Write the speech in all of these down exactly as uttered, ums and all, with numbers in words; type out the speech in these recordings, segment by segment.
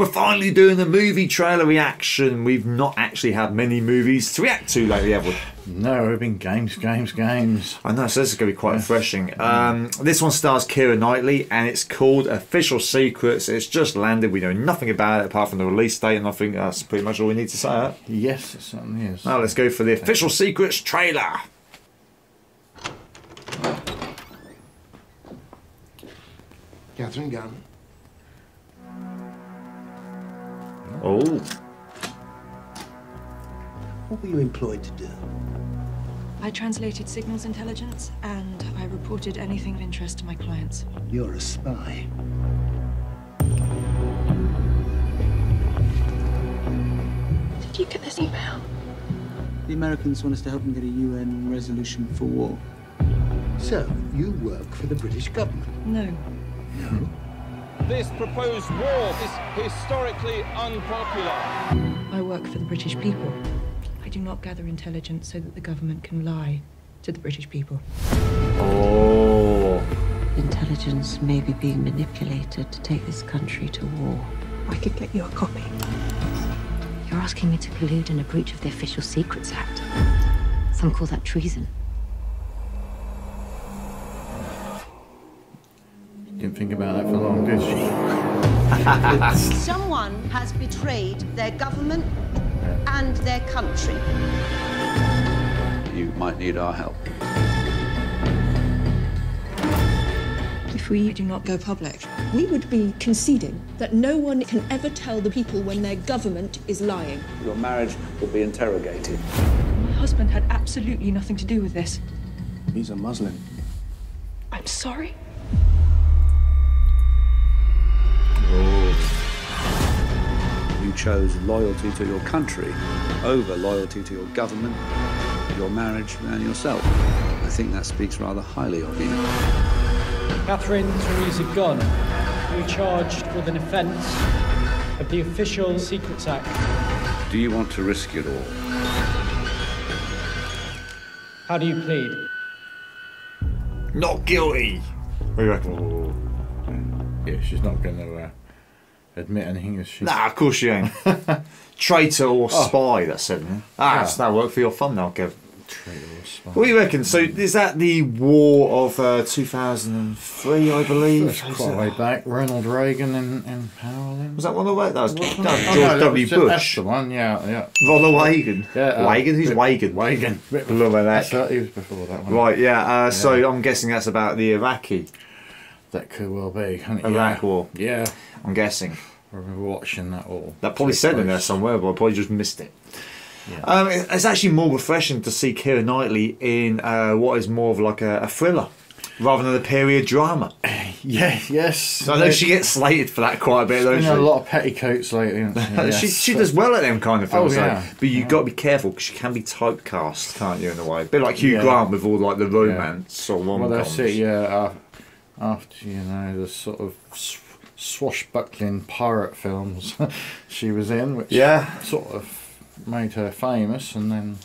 We're finally doing the movie trailer reaction. We've not actually had many movies to react to lately, have we? No, we've been games, games, games. I know, so this is going to be quite yes. refreshing. Um, this one stars Keira Knightley, and it's called Official Secrets. It's just landed. We know nothing about it apart from the release date, and I think that's pretty much all we need to say. Huh? Yes, it certainly is. Now let's go for the Official Secrets trailer. Catherine Gunn. Oh. What were you employed to do? I translated signals intelligence, and I reported anything of interest to my clients. You're a spy. Did you get this email? The Americans want us to help them get a U N resolution for war. So, you work for the British government? No. No. This proposed war is historically unpopular. I work for the British people. I do not gather intelligence so that the government can lie to the British people. Oh. Intelligence may be being manipulated to take this country to war. I could get you a copy. You're asking me to collude in a breach of the Official Secrets Act. Some call that treason. Didn't think about that for long, did she? Someone has betrayed their government and their country. You might need our help. If we do not go public, we would be conceding that no one can ever tell the people when their government is lying. Your marriage will be interrogated. My husband had absolutely nothing to do with this. He's a Muslim. I'm sorry? You chose loyalty to your country over loyalty to your government, your marriage, and yourself. I think that speaks rather highly of you. Catherine Theresa Gunn, you were charged with an offence of the Official Secrets Act. Do you want to risk it all? How do you plead? Not guilty. What do you reckon? Yeah, she's not going to... Uh... admit anything as she... Nah, of course she ain't. Traitor or oh. spy, that's it. Yeah. Ah, yeah. That's that work for your fun now, Kev. Traitor or spy. What do you reckon? So is that the war of uh, two thousand three, I believe? That's quite way back. Ronald Reagan in, in power then. Was that one away? That was George oh, no, W. Bush. That's the one, yeah. yeah. Ronald Reagan. Yeah, uh, Reagan? Who's Reagan? Reagan. A little bit of that. He was before that one. Right, yeah. Uh, yeah. So I'm guessing that's about the Iraqi... That could well be, can't it? Iraq yeah. War. Yeah. I'm guessing. I remember watching that all. That probably said in there somewhere, but I probably just missed it. Yeah. Um, it's actually more refreshing to see Keira Knightley in uh, what is more of like a, a thriller, rather than a period drama. Yeah, yes. So I know she gets slated for that quite a bit, though. She's been in a lot of petticoats lately. Yes. she, she does well at them kind of films, oh, yeah. though. But you've yeah. got to be careful, because you can be typecast, can't you, in a way? A bit like Hugh yeah. Grant with all like the romance yeah. or rom-coms. Well, that's it, yeah. Uh, After, you know, the sort of sw swashbuckling pirate films she was in, which yeah. sort of made her famous, and then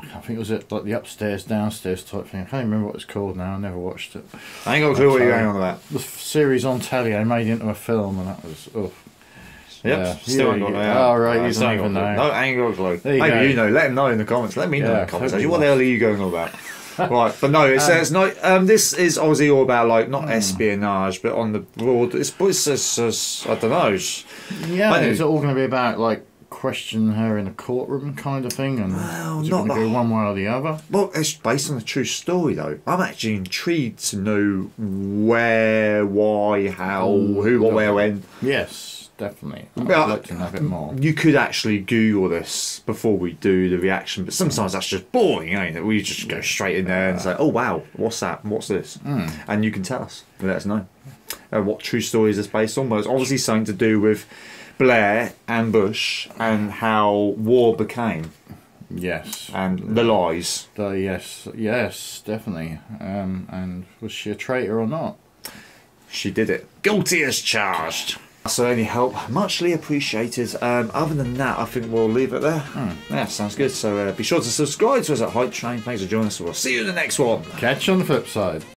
I think it was at, like the upstairs, downstairs type thing. I can't remember what it's called now, I never watched it. I ain't got a clue what you're going on about. The series on telly I made into a film, and that was, oh. Yep, yeah. still ain't got no idea. Oh, right, you don't even know. No, I ain't got a clue. Maybe go. you know, let them know in the comments, let me know yeah, in the comments. Totally what the hell are you going on about? Right, but no, it's, um, it's not. Um, this is obviously all about like not mm. espionage, but on the broad. It's, it's, it's, it's I don't know. Yeah, maybe. Is it all going to be about like questioning her in a courtroom kind of thing, and well, is it not going to go one way or the other? Well, it's based on a true story though. I'm actually intrigued to know where, why, how, oh, who, what, where, when. Yes. Definitely. I'd like to know a bit more. You could actually Google this before we do the reaction, but sometimes that's just boring, ain't it? We just go straight in there and say, oh wow, what's that? What's this? Mm. And you can tell us and let us know uh, what true stories it's based on. But it's obviously something to do with Blair and Bush and how war became. Yes. And the lies. The, yes, yes, definitely. Um, and was she a traitor or not? She did it. Guilty as charged. So any help, muchly appreciated. Um, other than that, I think we'll leave it there. Mm. Yeah, sounds good. So uh, be sure to subscribe to us at HypeTrain. Thanks for joining us. We'll see you in the next one. Catch you on the flip side.